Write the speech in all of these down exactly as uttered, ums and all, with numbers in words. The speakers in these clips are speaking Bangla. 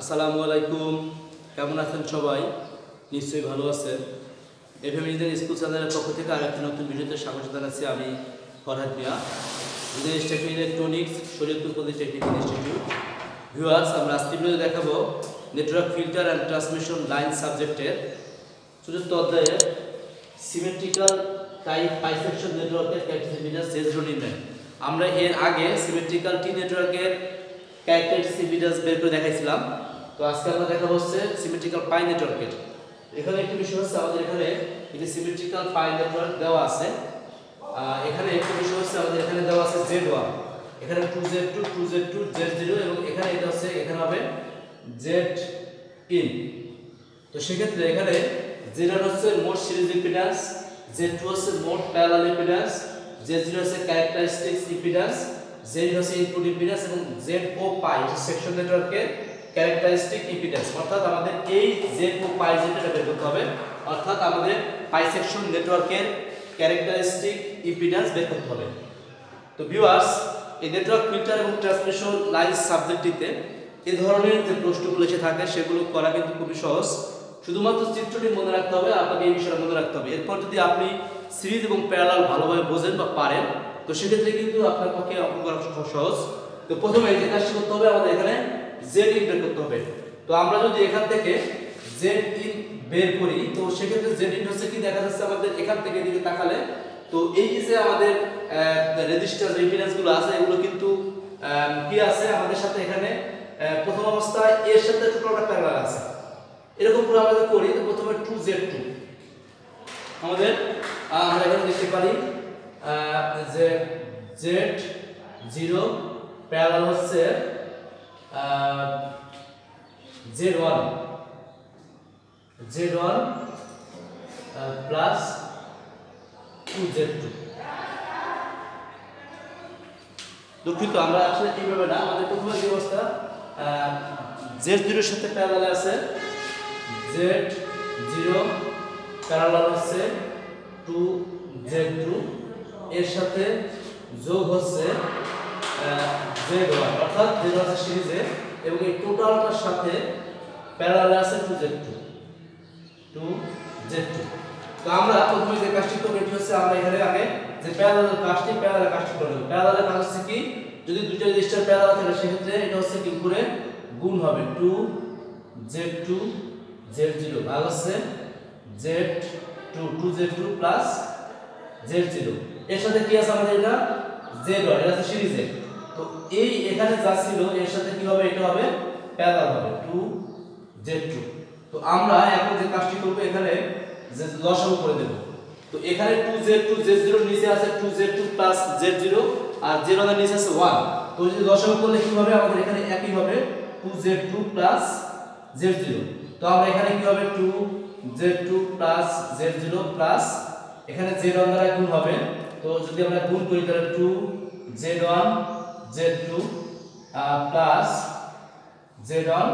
আসসালামু আলাইকুম, কেমন আছেন সবাই? নিশ্চয়ই ভালো আছেন। এফএম ইঞ্জিনিয়ারিং স্কুল চ্যানেলের পক্ষ থেকে আর একটা নতুন ভিডিওতে স্বাগত জানাচ্ছি। আমি Farhad Mia, state electronics, Shariatpur polytechnic institute. Viewers, আমরা আজকে ভিডিওতে দেখাবো network filter and transmission line সাবজেক্টের চতুর্থ অধ্যায়ে সিমেট্রিক্যাল টাইপ বাইসেকশন নেটওয়ার্কের ক্যারেক্টারিস্টিক নির্ণয়। আমরা এর আগে সিমেট্রিক্যাল টি নেটওয়ার্কের ক্যারেক্টারিস্টিক ভিডিওস বের করে দেখাইছিলাম। তো আজকে আমরা দেখা হচ্ছে সিমেট্রিক্যাল পাই নেটওয়ার্কের। এখানে একটি বিষয় হচ্ছে, আমাদের এখানে একটি সিমেট্রিক্যাল পাই নেটওয়ার্ক দেওয়া আছে। এখানে একটি বিষয় হচ্ছে, আমাদের এখানে দেওয়া আছে জেড ওয়ান, এখানে two Z two, two Z two, Z zero, এবং এখানে এটা হচ্ছে এখানে হবে জেড ইন। তো সেক্ষেত্রে এখানে জেড ওয়ান হচ্ছে মোট সিরিজ ইম্পিডেন্স, জেড টু হচ্ছে মোট প্যারালাল ইম্পিডেন্স, জেড জিরো হচ্ছে ক্যারেক্টারিস্টিক ইম্পিডেন্স, জেড হচ্ছে ইনপুট ইম্পিডেন্স, এবং জেড ও পাই হচ্ছে সেকশন নেটওয়ার্কের ক্যারেক্টারিস্টিক ইম্পিডেন্স। অর্থাৎ আমাদের এই জেড ও পাই যেটা বের করতে হবে, অর্থাৎ আমাদের পাই সেকশন নেটওয়ার্কের ক্যারেক্টারিস্টিক ইম্পিডেন্স বের করতে হবে। তো ভিউয়ার্স, এই নেটওয়ার্ক ফিল্টার এবং ট্রান্সমিশন লাইন সাবজেক্টটিতে এই ধরনের যে প্রশ্নগুলো এসে থাকে সেগুলো করা কিন্তু খুবই সহজ। শুধুমাত্র চিত্রটি মনে রাখতে হবে, আপনাকে এই বিষয়টা মনে রাখতে হবে। এরপর যদি আপনি সিরিজ এবং প্যারালাল ভালোভাবে বোঝেন বা পারেন, তো সেক্ষেত্রে কিন্তু আপনার পক্ষে অঙ্ক করা খুব সহজ। তো প্রথমে যে কাজটি করতে হবে, আমাদের এখানে জেড ইন বের করতে হবে। তো আমরা যদি এখান থেকে জেড ইন বের করি, তো সেক্ষেত্রে জেড ইন হচ্ছে কি দেখা যাচ্ছে আমাদের এখান থেকে এদিকে তাকালে, তো এই যে আমাদের রেজিস্টার ইম্পিডেন্সগুলো আছে এগুলো কিন্তু কি আছে আমাদের সাথে এখানে প্রথম অবস্থায় এর সাথে একটু প্যারালাল আছে। এরকম করে আমরা করি, তো প্রথমে টু জেড টু আমাদের আমরা এখানে দেখতে পারি যে জেড জিরো প্যারালাল হচ্ছে Z one, Z one plus two Z two. দুঃখিত, আমরা আসলে এইভাবে না, আমাদের প্রথমে যে অবস্থা জেড জিরো এর সাথে প্যারালাল আছে, জেড জিরো প্যারালাল হচ্ছে টু জেড টু, এর সাথে যোগ হচ্ছে জেড ওয়ান, অর্থাৎ জেড আছে সিরিজে, এবং এই টোটালটার সাথে প্যারালাল আছে টু জেড টু। তো আমরা প্রথমে যে কাজটি করব এটি হচ্ছে, আমরা এখানে আগে যে প্যারালাল কাজটি প্যারালাল কাজটি করব। প্যারালাল কাজ হচ্ছে কি, যদি দুটো রেজিস্টার প্যারালাল থাকে সেক্ষেত্রে এটা হচ্ছে কি করে গুণ হবে two Z two Z zero ভাগ হচ্ছে Z two, two Z two plus Z zero, এর সাথে কি আছে আমাদের এটা জেড ওয়ান, এটা হচ্ছে সিরিজে। তো এই এখানে যা ছিল এর সাথে কি হবে, এটা হবে প্যারালাল হবে টু জেড টু। তো আমরা এখন যে কাজটি করব এখানে যে লসাগু করে দেব। তো এখানে two Z two Z zero এর নিচে আছে two Z two plus Z zero, আর জেড ওয়ান এর নিচে আছে ওয়ান। তো যদি লসাগু করলে কি হবে, আমাদের এখানে একই হবে two Z two plus Z zero. তো আমরা এখানে কি হবে two Z two plus Z zero plus এখানে জেড ওয়ান দ্বারা গুণ হবে। তো যদি আমরা গুণ করি তাহলে two Z one Z two plus Z one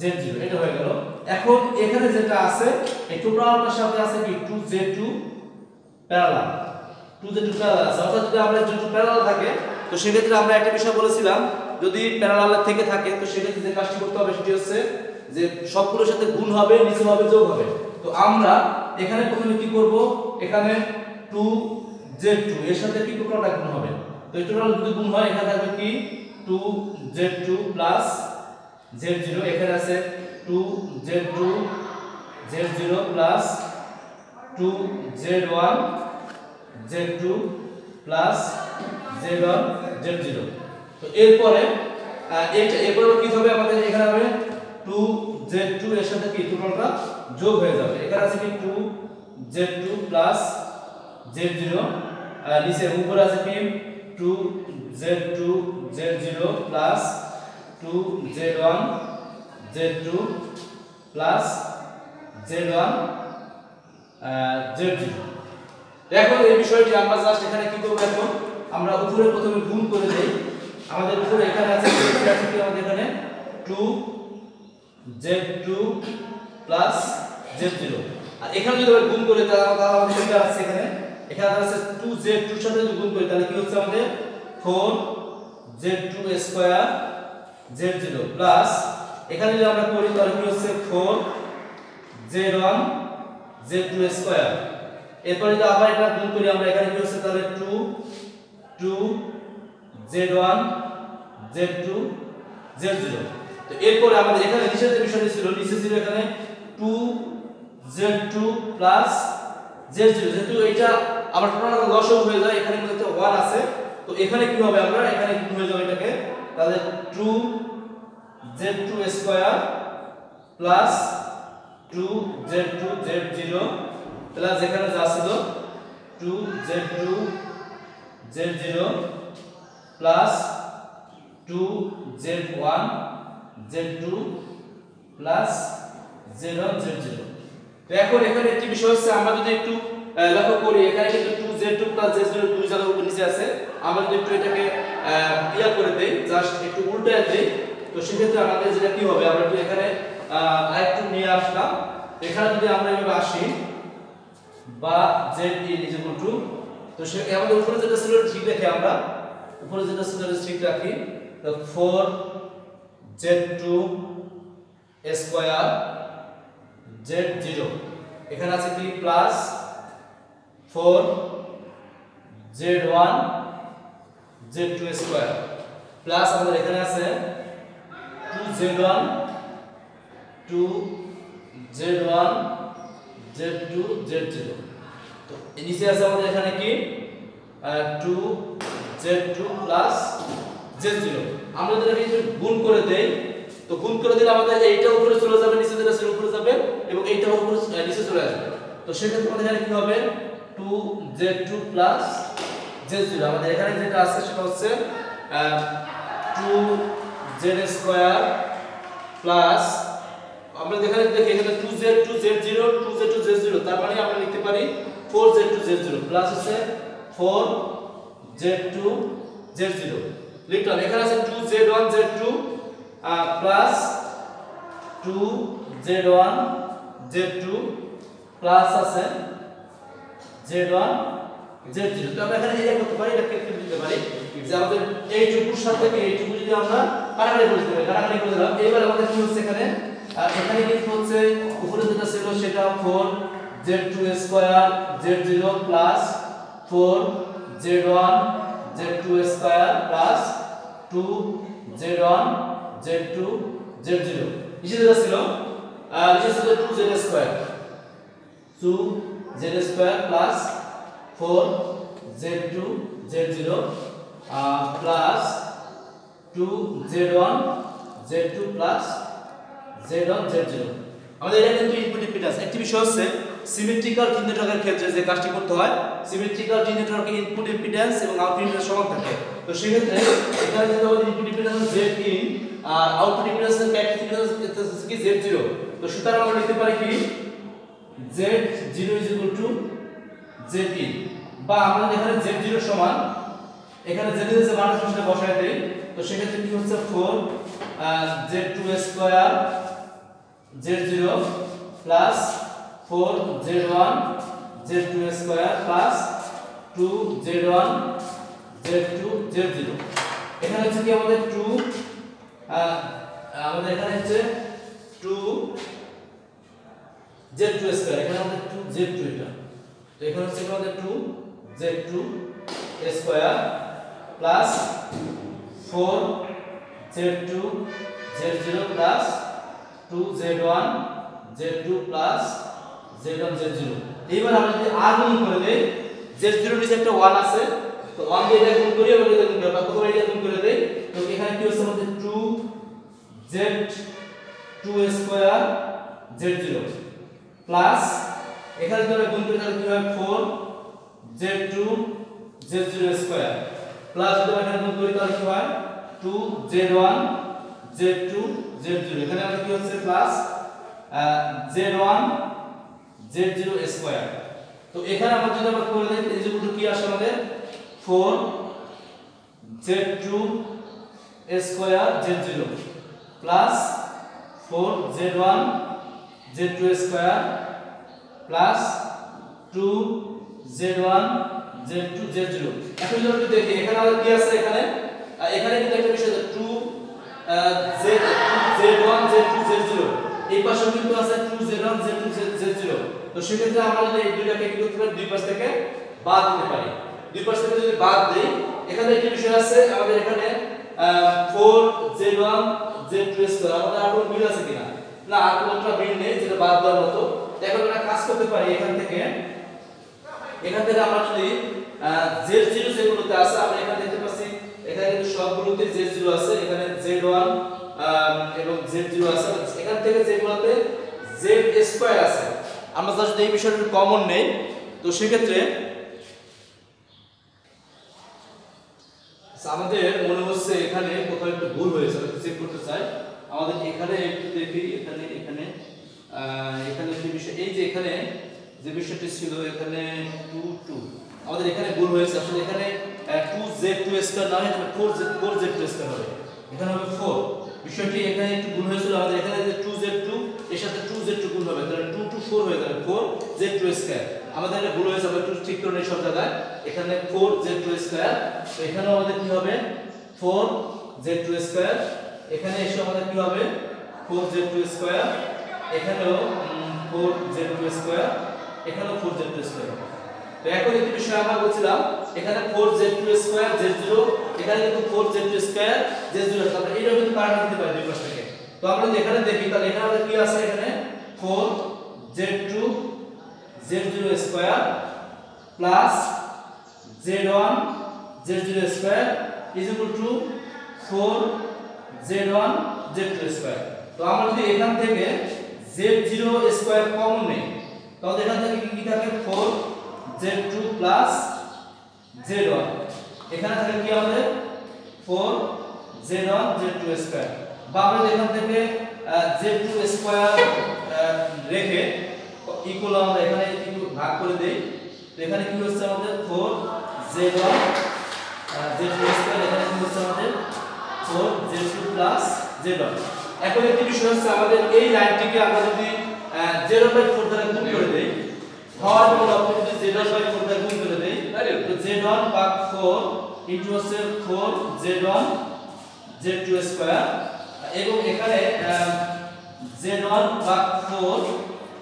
Z zero, এটা হয়ে গেল। এখন এখানে যেটা আছে এই টোটালটার সাথে আছে কি two Z two parallel, two Z two parallel আছে। অর্থাৎ যদি আমরা যদি প্যারালাল থাকে, তো সেক্ষেত্রে আমরা একটা বিষয় বলেছিলাম যদি প্যারালাল থেকে থাকে, তো সেক্ষেত্রে যে কাজটি করতে হবে সেটি হচ্ছে যে সবগুলোর সাথে গুণ হবে, নিচে হবে যোগ হবে। তো আমরা এখানে প্রথমে কি করব, এখানে টু জেড টু এর সাথে কি টোটালটা গুণ হবে। তো এই টোটাল যদি গুণ হয় এখানে থাকবে কি two Z two plus Z zero, এখানে আছে two Z two Z zero plus two Z one Z two plus Z one Z zero. তো এরপরে এটা এরপরে কি হবে, আমাদের এখানে হবে টু জেড টু এর সাথে কি টোটালটা যোগ হয়ে যাবে। এখানে আছে কি two Z two plus Z zero, আর নিচে উপরে আছে কি two Z two Z zero plus two Z one Z two plus Z one Z zero. এখন এই বিষয়টি আমরা জাস্ট এখানে কি করব, এখন আমরা উপরে প্রথমে গুণ করে দেই। আমাদের উপরে এখানে আছে কি, আমাদের এখানে two Z two plus Z zero, আর এখানে যদি আমরা গুণ করি তাহলে আমাদের এটা আসছে এখানে, এখানে আছে টু জেড টু এর সাথে যদি গুণ করি তাহলে কি হচ্ছে আমাদের four Z two square Z zero plus এখানে যদি আমরা করি তাহলে কি হচ্ছে four Z one Z two square. এরপর যদি আবার এটা গুণ করি আমরা, এখানে কি হচ্ছে তাহলে two two Z one Z two Z zero. তো এরপরে আমাদের এখানে নিচে যে বিষয়টি ছিল নিচে ছিল এখানে two Z two plus Z zero, যেহেতু এটা আবার টোটাল লসও হয়ে যায়, এখানে কিন্তু ওয়ান আছে, তো এখানে কি হবে আমরা এখানে গুণ হয়ে যাবে এটাকে, তাহলে two Z two square plus two Z two Z zero plus এখানে যা ছিল two Z two Z zero plus two Z one Z two plus Z one Z zero. তো এখন এখানে একটি বিষয় হচ্ছে আমরা যদি একটু লক্ষ্য করি, এখানে কিন্তু two Z two plus Z zero দুই জায়গার উপর নিচে আছে, আমরা যদি একটু এটাকে ক্লিয়ার করে দেই, জাস্ট একটু উল্টায় দেই, তো সেক্ষেত্রে আমাদের যেটা কি হবে আমরা একটু এখানে আরেকটু নিয়ে আসলাম। এখানে যদি আমরা এভাবে আসি বা জেড ইজ ইকুয়াল টু, তো সে আমাদের উপরে যেটা ছিল ঠিক রাখি আমরা, উপরে যেটা ছিল ঠিক রাখি, তো four Z two square Z zero এখানে আছে কি plus four Z one Z two square plus আমাদের এখানে আছে two Z one two Z one Z two Z zero. তো নিচে আছে আমাদের এখানে কি two Z two plus Z zero. আমরা যদি এটাকে গুণ করে দেই, তো গুণ করে দিলে আমাদের এইটা উপরে চলে যাবে, নিচে যেটা ছিল উপরে যাবে, এবং এইটা উপরে নিচে চলে আসবে। তো সেক্ষেত্রে আমাদের এখানে কি হবে two Z two plus Z zero. আমাদের এখানে যেটা আছে সেটা হচ্ছে টু জেড স্কয়ার প্লাস আমরা এখানে দেখি এখানে two Z two Z zero two Z two Z zero, তার মানে আমরা লিখতে পারি four Z two Z zero plus হচ্ছে four Z two Z zero লিখলাম। এখানে আছে two Z one Z two plus two Z one Z two plus আছে জেড ওয়ান জেড জিরো। তো আমরা এখানে এটা করতে পারি, এটা ক্যালকুলেট করতে পারি যে আমাদের এইটুকুর সাথে এইটুকু যদি আমরা কাটাকাটি করতে পারি, কাটাকাটি করে দিলাম। এবার আমাদের কি হচ্ছে এখানে, আর এখানে কিন্তু হচ্ছে উপরে যেটা ছিল সেটা four Z two square Z zero plus four Z one Z two square plus two Z one Z two Z zero. নিচে যেটা ছিল নিচে ছিল two Z square two Z square plus four Z two Z zero plus two Z one Z two plus Z one Z zero. আমাদের এখানে কিন্তু ইনপুট ইম্পিডেন্স একটি বিষয় হচ্ছে সিমেট্রিক্যাল টিন নেটওয়ার্কের ক্ষেত্রে যে কাজটি করতে হয়, সিমেট্রিক্যাল টিন নেটওয়ার্কে ইনপুট ইম্পিডেন্স এবং আউটপুট ইম্পিডেন্স সমান থাকে। তো সেই ক্ষেত্রে এখানে যেটা আমাদের ইনপুট ইম্পিডেন্স জেড ইন আর আউটপুট ইম্পিডেন্স এর ক্যারেক্টারিস্টিক হচ্ছে কি জেড জিরো। তো সুতরাং আমরা লিখতে পারি কি Z zero is equal to Z in, বা আমরা এখানে জেড জিরো সমান এখানে জেড এর যে মানটা সেটা বসায় দেই। তো সেই ক্ষেত্রে কি হচ্ছে four Z two square Z zero plus four Z one Z two square plus two Z one Z two Z zero. এখানে হচ্ছে কি আমাদের টু আমাদের এখানে হচ্ছে টু জেড টু স্কয়ার, এখানে আমাদের টু জেড টু এটা। তো এখানে হচ্ছে আমাদের two Z two square plus four Z two Z zero plus two Z one Z two plus Z one Z zero. এইবার আমরা যদি আর গুণ করে দেই, জেড জিরো এর নিচে একটা ওয়ান আছে, তো ওয়ান দিয়ে এটা গুণ করি, আমরা এটা গুণ করি বা প্রথমে এটা গুণ করে দেই। তো এখানে কি হচ্ছে আমাদের two Z two square Z zero plus এখানে যদি আমরা গুণ করি তাহলে কি হয় four Z two Z zero square plus যদি আমরা গুণ করি তাহলে কি হয় two Z one Z two Z zero. এখানে আমরা কি হচ্ছে plus Z one Z zero square. তো এখানে আমরা যদি আমরা করে দেই এই যে গুলো কি আসে আমাদের four Z two square Z zero plus four Z one Z two square plus two Z one Z two Z zero. এখন যদি দেখি এখানে আমাদের কি আছে, এখানে এখানে কিন্তু একটা বিষয় আছে two Z one Z two Z zero এই পাশে কিন্তু আছে Z one Z two Z zero। তো সেক্ষেত্রে আমরা এই দুইটাকে কি করতে পারি, দুই পাশ থেকে বাদ দিতে পারি। দুই পাশ থেকে যদি বাদ দেই এখানে কি বিষয় আছে, আমাদের এখানে four Z one Z two আমাদের আর কোনো মিল আছে কিনা, না আর কোনটা মিল নেই যেটা বাদ দেওয়ার মতো। এখন আমরা কাজ করতে পারি এখান থেকে, এখান থেকে আমরা যদি Z zero যেগুলোতে আছে আমরা এখানে দেখতে পাচ্ছি এখানে কিন্তু সবগুলোতে Z zero আছে, এখানে Z one এবং Z zero আছে। এখান থেকে যেগুলোতে Z two আছে আমরা জাস্ট এই বিষয়টা কমন নেই। তো সেক্ষেত্রে আমাদের মনে হচ্ছে এখানে কোথাও একটু ভুল হয়েছে, আমি চেক করতে চাই। আমাদের এখানে একটু দেখি, এখানে এখানে এখানে যে বিষয়, এই যে এখানে যে বিষয়টি ছিল এখানে two two আমাদের এখানে ভুল হয়েছে। আসলে এখানে two Z two না হয় four Z four Z two হবে, এখানে হবে four। বিষয়টি এখানে একটু ভুল হয়েছিল আমাদের, এখানে যে two Z two এর সাথে two Z two গুণ হবে তাহলে two to four হয়ে যাবে four Z two আমাদের এটা ভুল হয়েছে। আমরা একটু ঠিক করে নেই সব জায়গায়, এখানে four Z two তো এখানে আমাদের কি হবে four Z two এখানে এসে আমাদের কি হবে four Z two এখানেও four Z two এখানেও four Z two। তো এখন এই বিষয়ে আমরা বলছিলাম এখানে four Z two Z zero এখানে কিন্তু four Z two Z zero তাহলে এটা কিন্তু কাটা দিতে পারি দুই পাশ থেকে। তো আমরা যদি এখানে দেখি তাহলে এখানে আমাদের কি আছে, এখানে four Z two Z zero plus Z one Z zero four Z one Z two। তো আমরা যদি এখান থেকে Z zero কমন নেই তাহলে এখান থেকে কি থাকে four Z two plus Z one এখানে থাকে কি আমাদের four Z one Z two বা আমরা এখান থেকে Z two রেখে ইকুয়াল আমরা এখানে একটু ভাগ করে দেই। তো এখানে কি হচ্ছে আমাদের four Z one Z two এখানে কি হচ্ছে আমাদের four Z two plus Z one। এখন একটি বিষয় হচ্ছে আমাদের এই লাইনটিকে আমরা যদি zero by four দ্বারা গুণ করে দেই, হর বরাবর যদি z one by four দ্বারা গুণ করে দেই তাহলে z one ভাগ four ইনটু হচ্ছে four Z one Z two এবং এখানে z one ভাগ four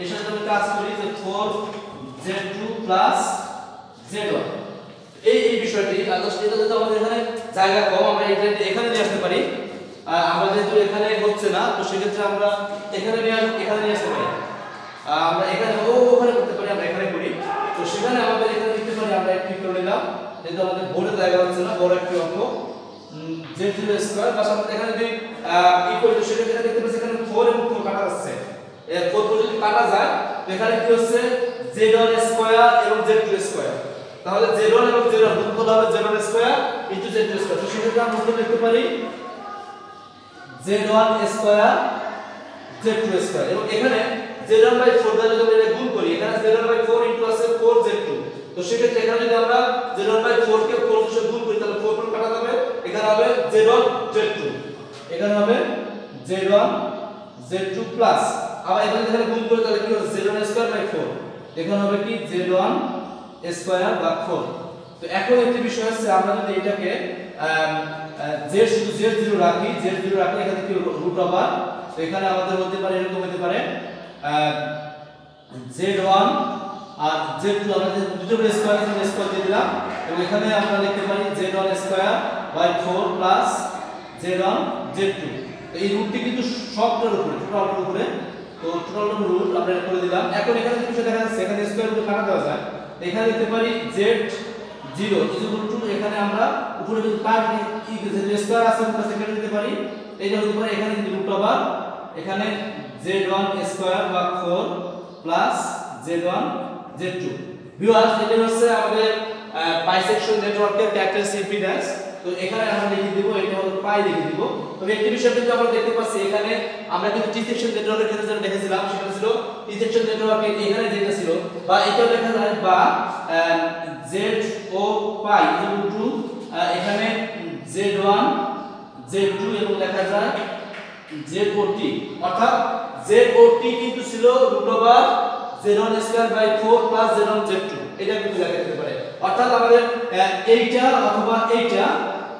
এর সাথে আমরা কাজ করি যে four Z two plus Z one। এই এই বিষয়টি আদর্শ এটা যদি আমাদের এখানে জায়গা কম আমরা এটা এখানে নিয়ে আসতে পারি, আমাদের তো এখানে হচ্ছে না। তো সেক্ষেত্রে আমরা এখানে নিয়ে এখানে নিয়ে আসতে পারি, আমরা এখানে ও ওখানে করতে পারি, আমরা এখানে করি। তো সেখানে আমাদের এখানে লিখতে পারি আমরা একটি করে নিলাম, যেহেতু আমাদের বোর্ডের জায়গা হচ্ছে না বড় একটি অঙ্ক Z zero বা আমরা এখানে যদি ইকুয়াল টু সেটা দেখতে পাচ্ছি এখানে four এবং four কাটা যাচ্ছে, এই four যদি কাটা যায় তো এখানে কি হচ্ছে Z one square এবং Z two square তাহলে zero এবং zero গুণ করলে হবে Z one square Z two square। তো সেটা আমরা মনে লিখতে পারি Z one square Z two square এবং এখানে Z one by four দ্বারা যদি আমরা গুণ করি এখানে Z one by four into আছে four Z two। তো সেক্ষেত্রে এখানে যদি আমরা Z one by four K four দ্বারা গুণ করি তাহলে four কাটা যাবে, এখানে হবে Z one Z two এখানে হবে Z one Z two plus আবার এখানে যদি গুণ করি তাহলে কি হবে Z one square by four এখানে হবে কি Z one square by four। তো এখন একটি বিষয় আছে আমরা যদি এটাকে z শুধু z zero রাখি z zero রাখলে এখানে কি রুট ওভার, তো এখানে আমাদের হতে পারে এরকম হতে পারে z one আর z two আমরা দুটো স্কয়ার এর স্কয়ার দিয়ে দিলাম এবং এখানে আমরা লিখতে পারি Z one square by four plus Z one Z two। তো এই রুটটি কিন্তু সবটার উপরে টোটালের উপরে, তো টোটাল রুট আমরা করে দিলাম। এখন এখানে কিছু দেখা যাচ্ছে এখানে স্কয়ার রুট কাটা দেওয়া যায়, এখানে লিখতে পারি Z zero এখানে আমরা উপরে যদি কাট দিই কি z স্কয়ার আছে আমরা সেটা নিতে পারি, এইটা হতে পারে এখানে রুট ওভার এখানে Z one square by four plus Z one Z two। Viewers এটা হচ্ছে আমাদের বাইসেকশন নেটওয়ার্কের ক্যারেক্টারিস্টিক ইম্পিডেন্স। তো এখানে আমরা লিখে দেব এটা হলো পাই লিখে দেব। তবে একটি বিষয় কিন্তু আমরা দেখতে পাচ্ছি এখানে আমরা কিন্তু টি-সেকশন নেটওয়ার্কের ক্ষেত্রে যেটা দেখেছিলাম সেটা ছিল টি-সেকশন নেটওয়ার্কে এখানে যেটা ছিল বা এটা লেখা যায় বা Z O পাই ইকুয়াল টু এখানে Z one Z two এবং লেখা যায় Z O T অর্থাৎ Z O T কিন্তু ছিল √Z one square by four plus Z one Z two এটা কিন্তু লেখা যেতে পারে। অর্থাৎ আমাদের এইটা অথবা এইটা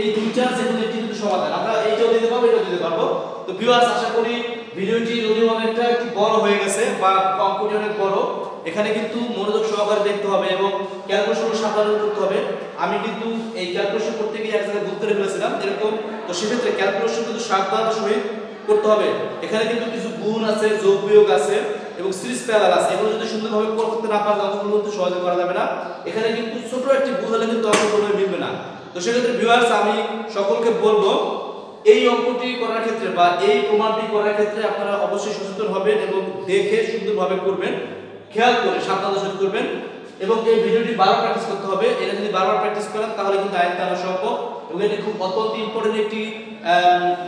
এই দুইটা যেগুলো একটি দুটো সমাধান আমরা এইটাও দিতে পারবো, এটাও দিতে পারবো। তো ভিউয়ার্স, আশা করি ভিডিওটি যদি অনেকটা একটু বড় হয়ে গেছে বা কম্পিউটার অনেক বড়, এখানে কিন্তু মনোযোগ সহকারে দেখতে হবে এবং ক্যালকুলেশন সাবধানে করতে হবে। আমি কিন্তু এই ক্যালকুলেশন করতে গিয়ে এক জায়গায় ভুল করে ফেলেছিলাম এরকম। তো সেক্ষেত্রে ক্যালকুলেশন কিন্তু সাবধানতার সহিত করতে হবে। এখানে কিন্তু কিছু গুণ আছে, যোগ বিয়োগ আছে এবং সিরিজ প্যারালাল আছে। এগুলো যদি সুন্দরভাবে করতে না পারে তখনগুলো কিন্তু সহজে করা যাবে না। এখানে কিন্তু ছোট একটি ভুল হলে কিন্তু অঙ্কগুলোই মিলবে না। তো সেক্ষেত্রে ভিউয়ার্স, আমি সকলকে বলবো এই অঙ্কটি করার ক্ষেত্রে বা এই প্রমাণটি করার ক্ষেত্রে আপনারা অবশ্যই সচেতন হবেন এবং দেখে সুন্দরভাবে করবেন, খেয়াল করে সাবধানতার সাথে করবেন এবং এই ভিডিওটি বারবার প্র্যাকটিস করতে হবে। এটা যদি বারবার প্র্যাকটিস করেন তাহলে কিন্তু আয়ত্ত আনা সম্ভব এবং এটি খুব অত্যন্ত ইম্পর্টেন্ট একটি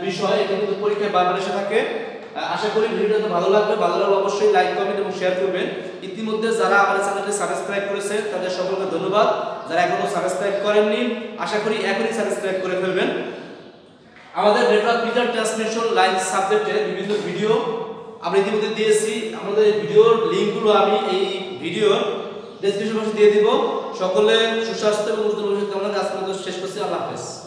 বিষয়, এটা কিন্তু পরীক্ষায় বারবার এসে থাকে। আশা করি ভিডিওটা তো ভালো লাগবে, ভালো লাগলে অবশ্যই লাইক কমেন্ট এবং শেয়ার করবেন। ইতিমধ্যে যারা আমাদের চ্যানেলটি সাবস্ক্রাইব করেছে তাদের সকলকে ধন্যবাদ, যারা এখনও সাবস্ক্রাইব করেননি আশা করি এখনই সাবস্ক্রাইব করে ফেলবেন। আমাদের নেটওয়ার্ক ফিচার ট্রান্সমিশন লাইন সাবজেক্টে বিভিন্ন ভিডিও আমরা ইতিমধ্যে দিয়েছি, আমাদের ভিডিওর লিঙ্কগুলো আমি এই ভিডিওর ডেসক্রিপশন বক্সে দিয়ে দিব। সকলের সুস্বাস্থ্য এবং উজ্জ্বল ভবিষ্যৎ কামনা আজকে শেষ করছি। আল্লাহ হাফেজ।